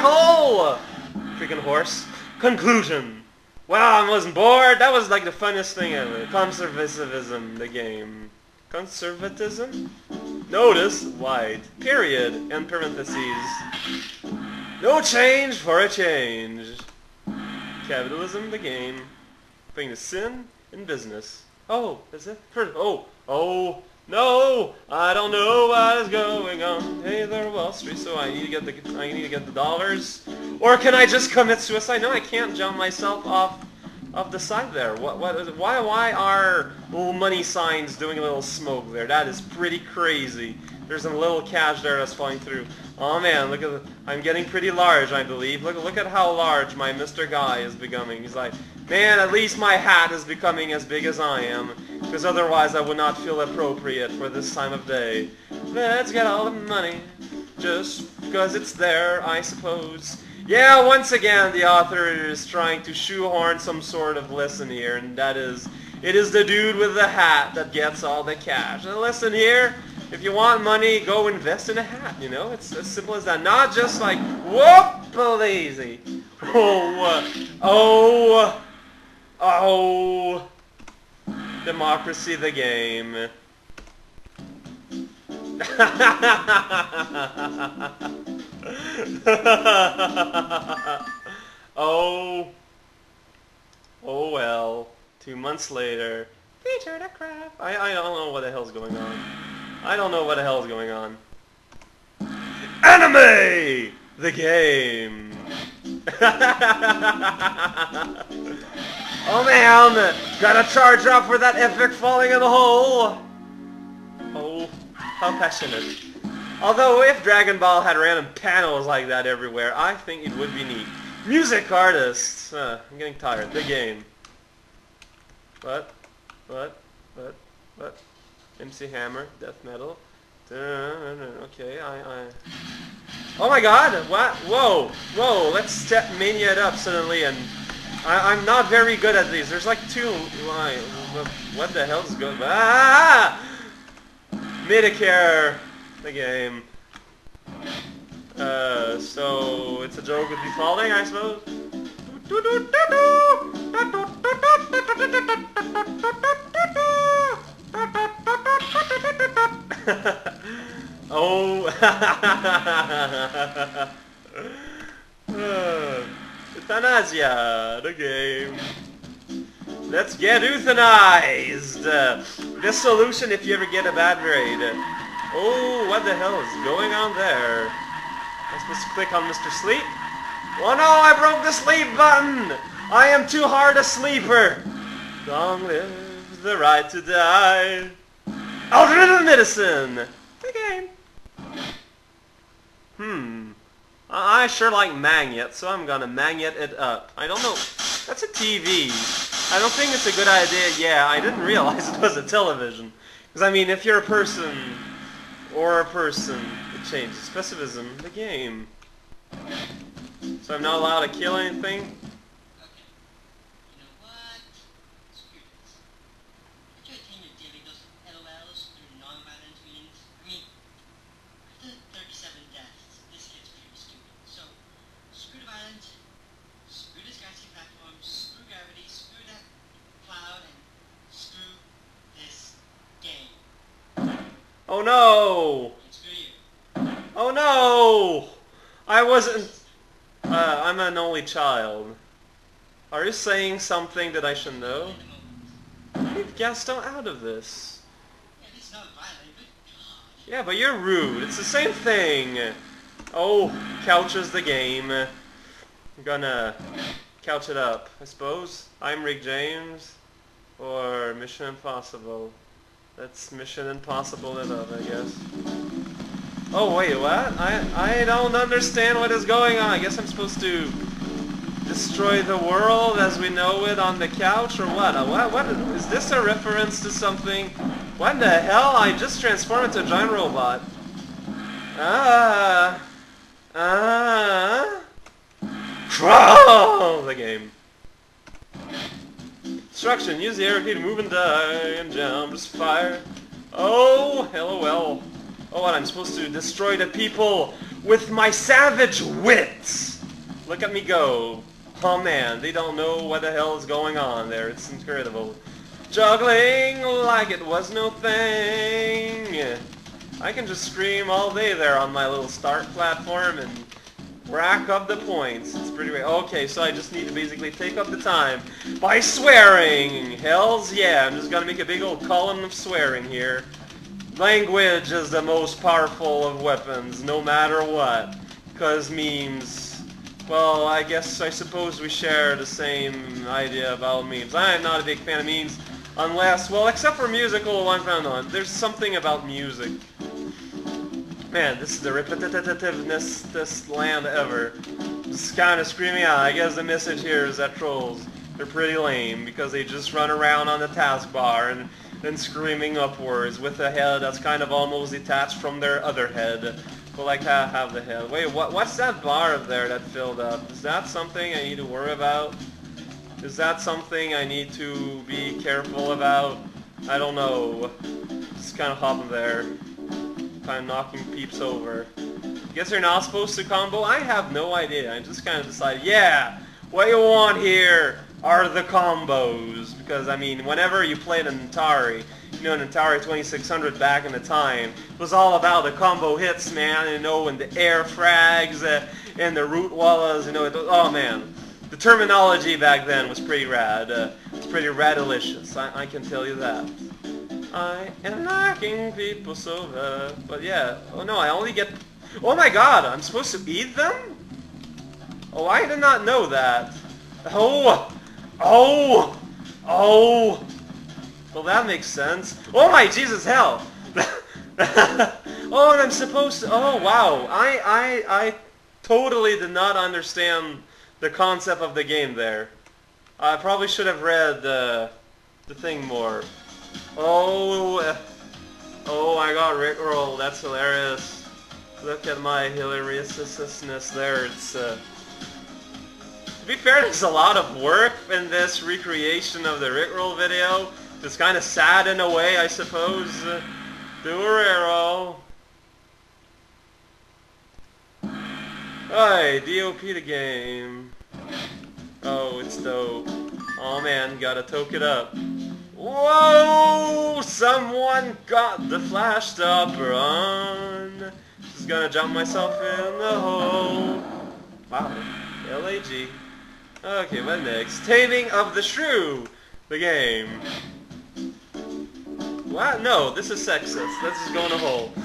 hole! Freaking horse. Conclusion. Wow, I wasn't bored. That was like the funniest thing ever. Conservatism, the game. Conservatism? Notice wide. Period. And parentheses. No change for a change. Capitalism, the game. Putting the sin in business. Oh, that's it? Oh, oh. No, I don't know what is going on. Hey there, Wall Street. So I need to get the dollars, or can I just commit suicide? No, I can't jump myself off the side there. Why are little money signs doing a little smoke there? That is pretty crazy. There's a little cash there that's falling through. Oh man, look at I'm getting pretty large, I believe. Look at how large my Mr. Guy is becoming. He's like, man, at least my hat is becoming as big as I am, because otherwise I would not feel appropriate for this time of day. Let's get all the money, just because it's there, I suppose. Yeah, once again, the author is trying to shoehorn some sort of lesson here, and that is, it is the dude with the hat that gets all the cash. And listen here, if you want money, go invest in a hat, you know? It's as simple as that. Not just like, whoop-a-daisy. Oh, democracy, the game. Oh well. 2 months later, feature the crap. I don't know what the hell's going on. I don't know what the hell's going on. Anime, the game. Oh man, gotta charge up for that epic falling in the hole! Oh, how passionate. Although if Dragon Ball had random panels like that everywhere, I think it would be neat. Music artists! I'm getting tired. The game. What? MC Hammer, death metal. Okay, I... Oh my god! What? Whoa! Let's step Mania it up suddenly and... I'm not very good at these. There's like two... What the hell's going... Ah! Medicare! The game. So... It's a joke with defaulting, I suppose? Oh... Euthanasia, the game. Let's get euthanized! This solution if you ever get a bad grade. Oh, what the hell is going on there? I'm supposed to click on Mr. Sleep? Oh no, I broke the sleep button! I am too hard a sleeper! Long live the right to die. Alternative medicine! The game. I sure like magnet, so I'm gonna magnet it up. I don't know. That's a TV. I don't think it's a good idea. Yeah, I didn't realize it was a television. Because, I mean, if you're a person, or a person, it changes. Pessimism, the game. So I'm not allowed to kill anything? Okay. You know what? Screw this. Could you attend your daily dose of LLs through non-violent means? I mean, after 37 deaths, this gets pretty stupid. So, screw the violence, screw this gassy platform, screw gravity, screw that cloud, and screw this game. Oh no! And screw you. Oh no! I wasn't... I'm an only child. Are you saying something that I should know? Leave Gaston out of this. Yeah, but you're rude. It's the same thing. Oh, couch is the game. I'm gonna couch it up, I suppose. I'm Rick James. Or Mission Impossible. That's Mission Impossible it up, I guess. Oh wait, what? I don't understand what is going on. I guess I'm supposed to destroy the world as we know it on the couch, or what? What is this a reference to something? What the hell? I just transformed into a giant robot. Crawl! The game. Instruction: use the arrow key to move and die and jump. Just fire. Oh, LOL. Oh, and I'm supposed to destroy the people with my savage wits! Look at me go. Oh man, they don't know what the hell is going on there. It's incredible. Juggling like it was no thing. I can just scream all day there on my little start platform and rack up the points. It's pretty weird. Okay, so I just need to basically take up the time by swearing. Hells yeah, I'm just gonna make a big old column of swearing here. Language is the most powerful of weapons, no matter what. Because memes, well, I suppose we share the same idea about memes. I am not a big fan of memes, unless, well, except for musical ones, I don't know. There's something about music. Man, this is the repetitiveness this land ever. Just kind of screaming out. I guess the message here is that trolls, they're pretty lame because they just run around on the taskbar and then screaming upwards with a head that's kind of almost detached from their other head. But like, I have the head. Wait, what's that bar up there that filled up? Is that something I need to worry about? Is that something I need to be careful about? I don't know. Just kind of hopping there. Kind of knocking peeps over. Guess you're not supposed to combo? I have no idea. I just kind of decided, yeah, what you want here are the combos. Because, I mean, whenever you played an Atari, you know, an Atari 2600 back in the time, it was all about the combo hits, man, you know, and the air frags, and the root wallas, you know, oh, man. The terminology back then was pretty rad. It's pretty radilicious, I can tell you that. I am knocking people so bad. But yeah, oh no, I only get... Oh my god, I'm supposed to eat them? Oh, I did not know that. Oh! Oh! Oh! Well, that makes sense. Oh my Jesus, hell! Oh, and I'm supposed to... Oh, wow. I totally did not understand the concept of the game there. I probably should have read the thing more. Oh, I got rickrolled. That's hilarious. Look at my hilariousness there. It's to be fair, there's a lot of work in this recreation of the rickroll video. It's kind of sad in a way, I suppose. Durero. Hey, DOP the game. Oh, it's dope. Oh man, gotta toke it up. Whoa! Someone got the flash stopper on. Just gonna jump myself in the hole. Wow. L-A-G. Okay, what next? Taming of the Shrew! The game. What? No, this is sexist. Let's just go in a hole.